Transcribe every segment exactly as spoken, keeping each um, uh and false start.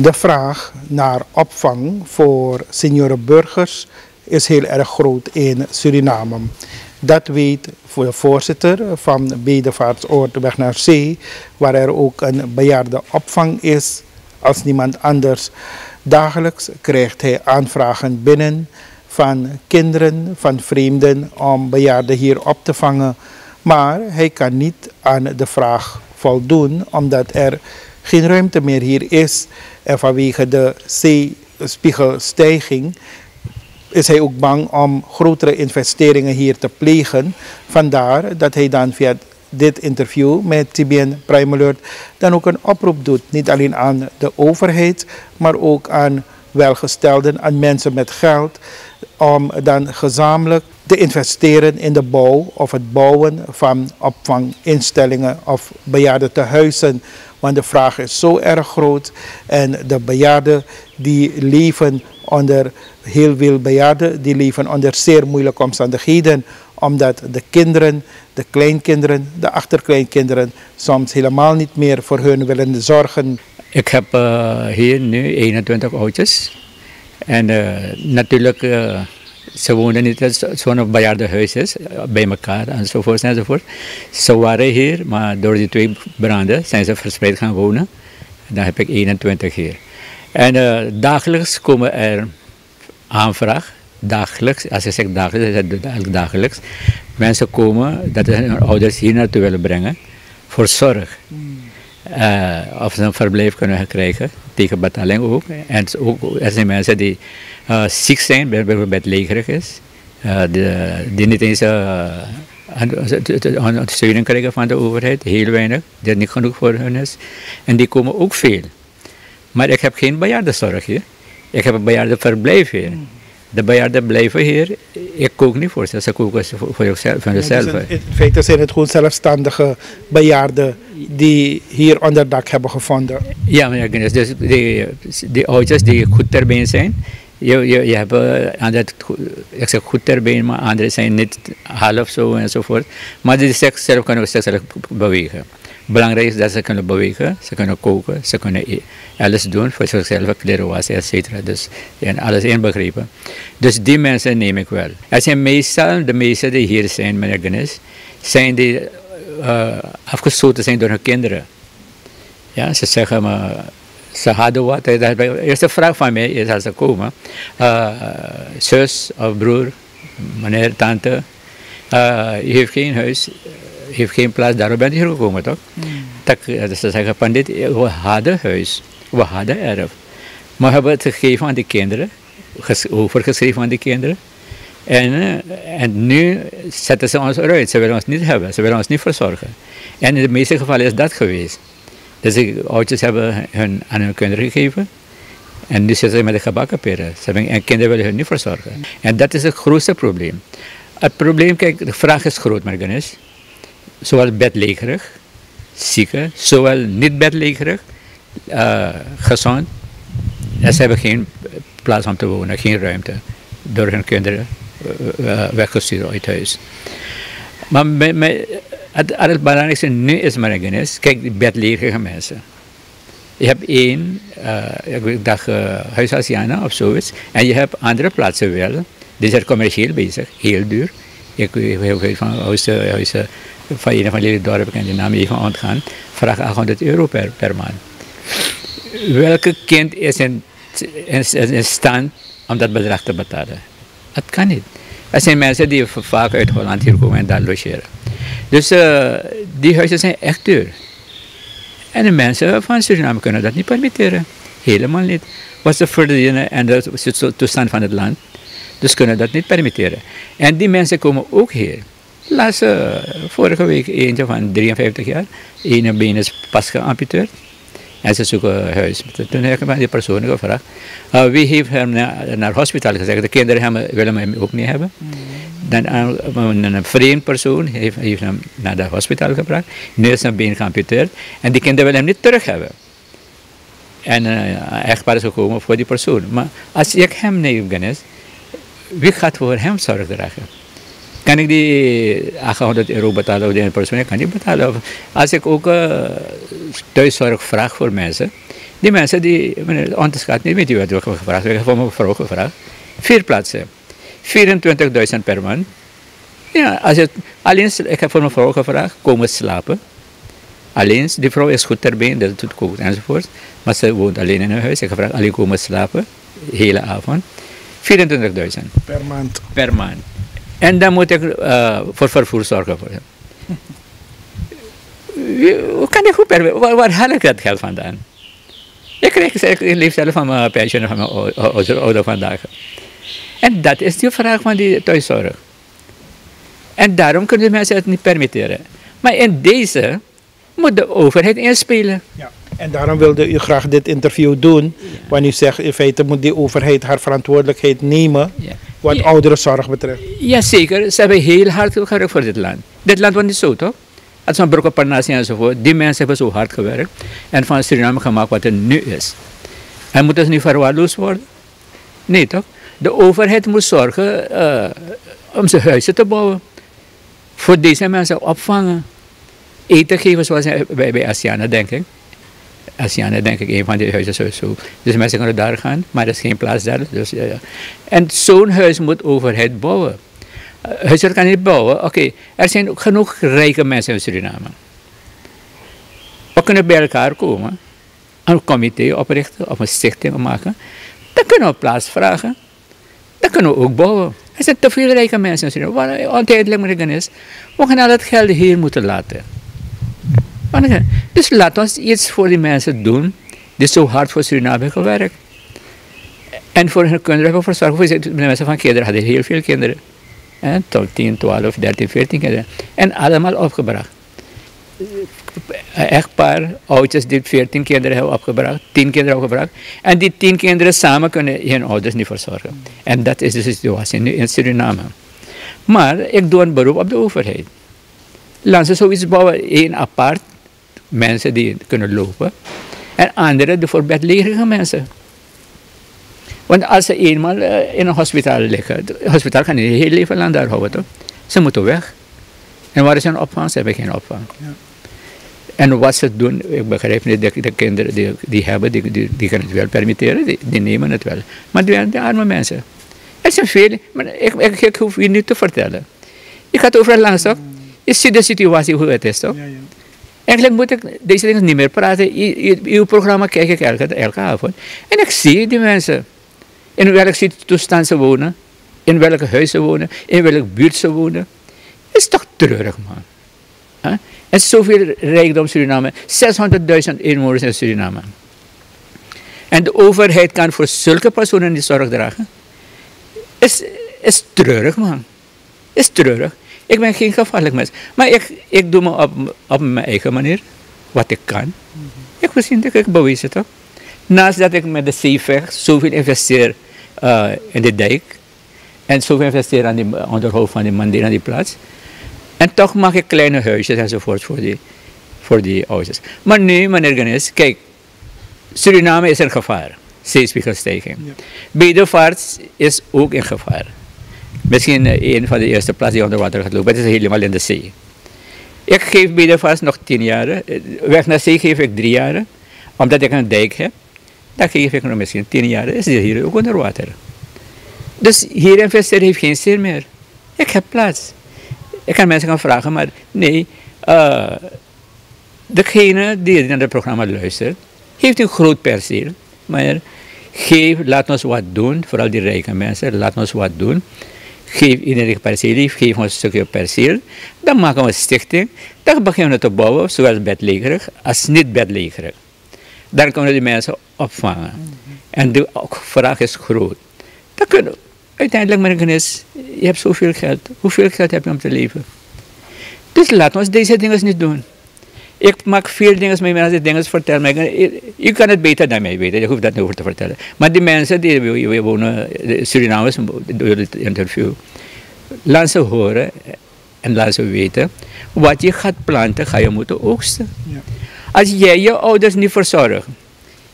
De vraag naar opvang voor seniorenburgers is heel erg groot in Suriname. Dat weet voor de voorzitter van Bedevaartsoord Weg naar Zee, waar er ook een bejaarde opvang is als niemand anders. Dagelijks krijgt hij aanvragen binnen van kinderen, van vreemden om bejaarden hier op te vangen. Maar hij kan niet aan de vraag voldoen omdat er geen ruimte meer hier is. En vanwege de zeespiegelstijging is hij ook bang om grotere investeringen hier te plegen. Vandaar dat hij dan via dit interview met T B N Prime Alert dan ook een oproep doet. Niet alleen aan de overheid, maar ook aan welgestelden, aan mensen met geld, om dan gezamenlijk te investeren in de bouw of het bouwen van opvanginstellingen of bejaardentehuizen. Want de vraag is zo erg groot en de bejaarden die leven onder, heel veel bejaarden, die leven onder zeer moeilijke omstandigheden. Omdat de kinderen, de kleinkinderen, de achterkleinkinderen soms helemaal niet meer voor hun willen zorgen. Ik heb uh, hier nu eenentwintig oudjes. En uh, natuurlijk, uh, ze wonen niet in zo'n bejaardenhuis is, bij elkaar enzovoort, enzovoort. Ze waren hier, maar door die twee branden zijn ze verspreid gaan wonen. En dan heb ik eenentwintig hier. En uh, dagelijks komen er aanvraag, dagelijks, als ik zeg dagelijks, is het eigenlijk dagelijks. Mensen komen dat ze hun ouders hier naartoe willen brengen voor zorg. Uh, of ze een verblijf kunnen krijgen, tegen betaling ook. En ook, er zijn mensen die uh, ziek zijn, bijvoorbeeld legerig is, uh, die, die niet eens ondersteuning uh, krijgen van de overheid, heel weinig, dat niet genoeg voor hun is. En die komen ook veel. Maar ik heb geen bejaardenzorg hier, ik heb een bejaardenverblijf hier. De bejaarden blijven hier, ik kook niet voor ze, ze koken voor zichzelf. Ja, in feite zijn het gewoon zelfstandige bejaarden die hier onderdak hebben gevonden. Ja, meneer, dus die, die oudjes die goed ter been zijn, je, je, je hebt anderen, ik zeg goed ter been, maar anderen zijn niet half zo enzovoort. Maar die zichzelf kunnen zichzelf bewegen. Belangrijk is dat ze kunnen bewegen, ze kunnen koken, ze kunnen alles doen voor zichzelf, kleren wassen, et cetera. Dus en alles inbegrepen. Dus die mensen neem ik wel. Er zijn meestal, de meesten die hier zijn, meneer Guinness, zijn die uh, afgestoten zijn door hun kinderen. Ja, ze zeggen, maar, ze hadden wat. De eerste vraag van mij is als ze komen, uh, zus of broer, meneer, tante, uh, je heeft geen huis. Heeft geen plaats, daarom ben je hier gekomen toch? Ja. Dat ze zeggen van dit, we hadden huis, we hadden erf. Maar we hebben het gegeven aan de kinderen, overgeschreven aan de kinderen. En, en nu zetten ze ons eruit, ze willen ons niet hebben, ze willen ons niet verzorgen. En in de meeste gevallen is dat geweest. Dus de oudjes hebben hun aan hun kinderen gegeven. En nu zitten ze met de gebakken peren. En kinderen willen hun niet verzorgen. En dat is het grootste probleem. Het probleem, kijk, de vraag is groot, maar Ganesh. Zowel bedlegerig, zieken, zowel niet bedlegerig, uh, gezond. En ze hebben geen plaats om te wonen, geen ruimte. Door hun kinderen uh, weggestuurd uit huis. Maar me, me, het, het belangrijkste nu is, Margenis, kijk die bedlegerige mensen. Je hebt één, uh, ik dacht uh, Huize Ashiana of zoiets. En je hebt andere plaatsen wel. Die zijn commercieel bezig, heel duur. Ik heb van huizen van een van jullie dorpen, ik kan die naam even ontgaan, vraag achthonderd euro per, per maand. Welke kind is in, in, in stand om dat bedrag te betalen? Dat kan niet. Er zijn mensen die vaak uit Holland hier komen en daar logeren. Dus uh, die huizen zijn echt duur. En de mensen van Suriname kunnen dat niet permitteren. Helemaal niet. Wat ze verdienen en de toestand van het land. Dus kunnen dat niet permitteren. En die mensen komen ook hier. Laatst, uh, vorige week, eentje van drieënvijftig jaar, ene been is pas geamputeerd. En ze zoeken huis. Toen heb ik van die persoon gevraagd, uh, wie heeft hem naar, naar hospitaal gezegd? De kinderen hem, willen hem ook niet hebben. Dan een, een vreemd persoon heeft, heeft hem naar het hospitaal gebracht. Nu is zijn been geamputeerd. En die kinderen willen hem niet terug hebben. En uh, echtpaar is gekomen voor die persoon. Maar als ik hem niet genees, wie gaat voor hem zorg dragen? Kan ik die achthonderd euro betalen of die persoon? Ik kan niet betalen. Als ik ook uh, thuiszorg vraag voor mensen, Die mensen die, meneer, onderschat niet, weet u wat we gevraagd hebben, voor mijn vrouw gevraagd. Vier plaatsen, vierentwintigduizend per man. Ja, als het, alleen, ik heb voor mijn vrouw gevraagd, komen slapen. Alleen, die vrouw is goed ter been, dat doet goed enzovoort. Maar ze woont alleen in een huis, ik heb gevraagd, alleen komen slapen, de hele avond. vierentwintigduizend. Per maand. Per maand. En dan moet ik uh, voor vervoer zorgen voor hem. Hoe kan ik goed per waar, waar haal ik dat geld vandaan? Ik kreeg ik leef zelf van mijn pensioen van mijn ouder, ouder vandaag. En dat is de vraag van die thuiszorg. En daarom kunnen mensen het niet permitteren. Maar in deze moet de overheid inspelen. Ja. En daarom wilde u graag dit interview doen, ja. Want u zegt in feite moet die overheid haar verantwoordelijkheid nemen, ja. Wat ja. Ouderenzorg betreft. Jazeker, ze hebben heel hard gewerkt voor dit land. Dit land was niet zo, toch? Als van Broek op Parnassie enzovoort, die mensen hebben zo hard gewerkt en van Suriname gemaakt wat er nu is. En moet dus niet verwaarloosd worden? Nee, toch? De overheid moet zorgen uh, om zijn huizen te bouwen, voor deze mensen opvangen, eten geven zoals bij, bij Ashiana, denk ik. Ashiana, denk ik, een van die huizen sowieso. Dus mensen kunnen daar gaan, maar er is geen plaats daar. Dus, ja, ja. En zo'n huis moet de overheid bouwen. Uh, huizen kan niet bouwen. Oké, okay. Er zijn ook genoeg rijke mensen in Suriname. We kunnen bij elkaar komen, een comité oprichten of een stichting maken. Dan kunnen we plaats vragen. Dan kunnen we ook bouwen. Er zijn te veel rijke mensen in Suriname. Wat ontijdelijk is, we gaan al dat geld hier moeten laten. Dus laat ons iets voor die mensen doen die zo hard voor Suriname hebben gewerkt. En voor hun kinderen hebben we verzorgd. De mensen van kinderen hadden heel veel kinderen. En tot tien, twaalf, dertien, veertien kinderen. En allemaal opgebracht. Echtpaar, oudjes die veertien kinderen hebben opgebracht, tien kinderen opgebracht. En die tien kinderen samen kunnen hun ouders niet verzorgen. En dat is de situatie nu in Suriname. Maar ik doe een beroep op de overheid. Laten ze zoiets bouwen, één apart. Mensen die kunnen lopen. En anderen voor bedlegerige mensen. Want als ze eenmaal in een hospitaal liggen. Het hospitaal kan niet heel leven lang daar houden, toch? Ze moeten weg. En waar is hun opvang? Ze hebben geen opvang. Ja. En wat ze doen, ik begrijp niet. De, de kinderen die, die hebben, die, die, die kunnen het wel permitteren. Die, die nemen het wel. Maar die, die arme mensen. Er zijn veel. Maar ik, ik, ik hoef je niet te vertellen. Ik ga het overal langs, toch? Je ziet de situatie hoe het is, toch? Ja, ja. Eigenlijk moet ik deze dingen niet meer praten. I uw programma kijk ik elke, elke avond. En ik zie die mensen. In welke toestand ze wonen. In welke huis ze wonen. In welke buurt ze wonen. Het is toch treurig, man. Huh? En zoveel rijkdom Suriname. zeshonderdduizend inwoners in Suriname. En de overheid kan voor zulke personen die zorg dragen. Het is, is treurig, man. Het is treurig. Ik ben geen gevaarlijk mens. Maar ik, ik doe me op, op mijn eigen manier. Wat ik kan. Mm-hmm. Ik misschien dat ik bewees het ook. Naast dat ik met de zeeweg zoveel investeer uh, in de dijk. En zoveel investeer aan het onderhoud van die mandir aan die plaats. En toch maak ik kleine huisjes enzovoort voor die, voor die ouders. Maar nu, meneer Genis, kijk. Suriname is een gevaar. Zeespiegelstijging. Ja. Bedevaart is ook een gevaar. Misschien een van de eerste plaatsen die onder water gaat lopen. Het is helemaal in de zee. Ik geef Bedevaart nog tien jaar. Weg naar zee geef ik drie jaar. Omdat ik een dijk heb. Dan geef ik nog misschien tien jaar. Is dit hier ook onder water. Dus hier investeren heeft geen zin meer. Ik heb plaats. Ik kan mensen gaan vragen. Maar nee. Uh, degene die naar het programma luistert. Heeft een groot perceel. Maar geef, laat ons wat doen. Vooral die rijke mensen. Laat ons wat doen. Geef iedereen perceel, geef ons een stukje perceel. Dan maken we een stichting. Dan beginnen we te bouwen, zowel bedlegerig als niet bedlegerig. Dan kunnen we die mensen opvangen. En de vraag is groot. Dan kunnen we, uiteindelijk, merken is, je hebt zoveel geld. Hoeveel geld heb je om te leven? Dus laten we deze dingen niet doen. Ik maak veel dingen mee, als ik dingen vertel. Je kan het beter dan mij weten, je hoeft dat niet over te vertellen. Maar die mensen die wonen, de Surinamers, door het interview, laat ze horen en laat ze weten. Wat je gaat planten, ga je moeten oogsten. Ja. Als jij je ouders niet verzorgt,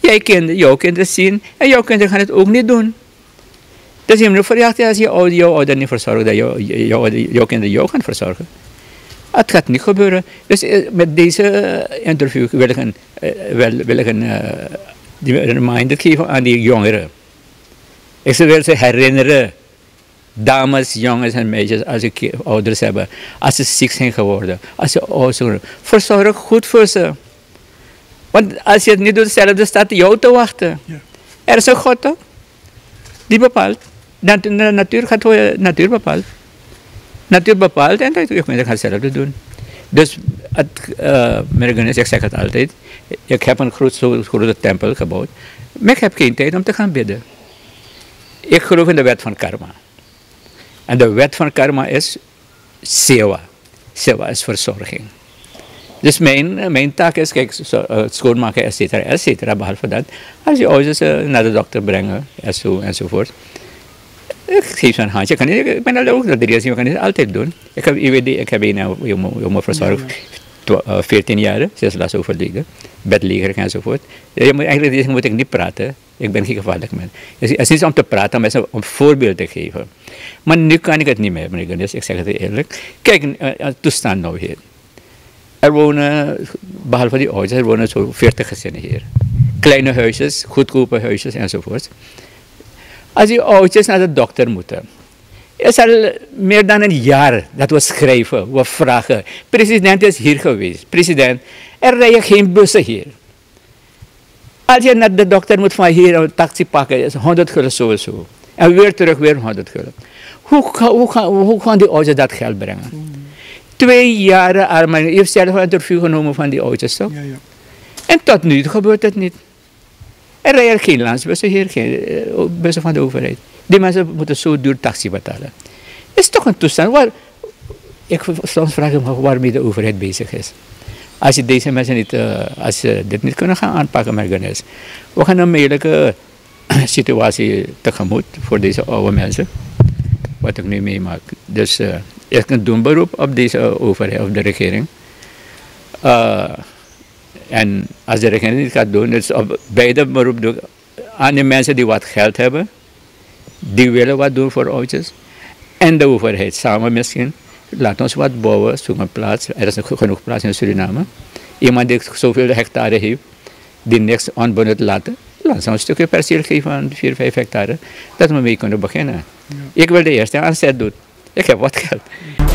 jij kind, jouw kinderen zien en jouw kinderen gaan het ook niet doen. Dus je moet verjachten als je ouder, jouw ouders niet verzorgt, dat jou, jou, jouw kinderen jou gaan verzorgen. Het gaat niet gebeuren. Dus met deze interview wil ik een, wil, wil ik een uh, die reminder geven aan die jongeren. Ik wil ze herinneren, dames, jongens en meisjes, als ze ouders hebben, als ze ziek zijn geworden, als ze oud zijn, verzorg goed voor ze. Want als je het niet doet, zelfs staat jou te wachten. Ja. Er is een God toch? Die bepaalt. De natuur, gaat, de natuur bepaalt. Natuur bepaalt en de gemeente gaat zelf doen. Dus, uh, ik zeg het altijd, ik heb een grote, grote tempel gebouwd, maar ik heb geen tijd om te gaan bidden. Ik geloof in de wet van karma. En de wet van karma is sewa. Sewa is verzorging. Dus mijn, mijn taak is, kijk, schoonmaken, et cetera, et cetera, behalve dat. Als je ouders uh, naar de dokter brengen, enzo, enzovoort. Ik geef ze een handje. Ik, kan niet, ik ben al ook dat de reis, ik kan het altijd doen. Ik heb I W D, ik heb een jongen verzorgd, veertien jaar, ze is laatst overleden, bedlegerig enzovoort. Je moet, eigenlijk moet ik niet praten, ik ben geen gevaarlijk mens. Het is niet om te praten, maar om voorbeeld te geven. Maar nu kan ik het niet meer, meneer Gunners, ik zeg het eerlijk. Kijk, uh, toestand nou hier. Er wonen, behalve die ouders, er wonen zo'n veertig gezinnen hier. Kleine huisjes, goedkope huisjes enzovoort. Als die oudjes naar de dokter moeten, is al meer dan een jaar dat we schrijven, we vragen. President is hier geweest, president, er rijden geen bussen hier. Als je naar de dokter moet van hier een taxi pakken, is honderd gulden sowieso. En weer terug, weer honderd gulden. Hoe, hoe, hoe, hoe gaan die oudjes dat geld brengen? Twee jaren armen. Je hebt zelf een interview genomen van die oudjes, toch? Ja, ja. En tot nu gebeurt het niet. Er rijden geen landsbussen hier, geen bussen van de overheid. Die mensen moeten zo duur taxi betalen. Het is toch een toestand waar... Ik soms vraag me waarmee de overheid bezig is. Als je deze mensen niet... Uh, als ze dit niet kunnen gaan aanpakken, Mergenes. We gaan een moeilijke situatie tegemoet voor deze oude mensen. Wat ik nu meemaak. Dus... Uh, Ik kan doen beroep op deze overheid, op de regering. Uh, en als de regering niet gaat doen, dus op beide beroep doen. Aan de mensen die wat geld hebben, die willen wat doen voor oudjes. En de overheid, samen misschien. Laat ons wat bouwen, zoek een plaats. Er is genoeg plaats in Suriname. Iemand die zoveel hectare heeft, die niks onbenut laten. Laat ze een stukje perceel geven van vier, vijf hectare, dat we mee kunnen beginnen. Ja. Ik wil de eerste aanzet doen. Ik heb wat geld.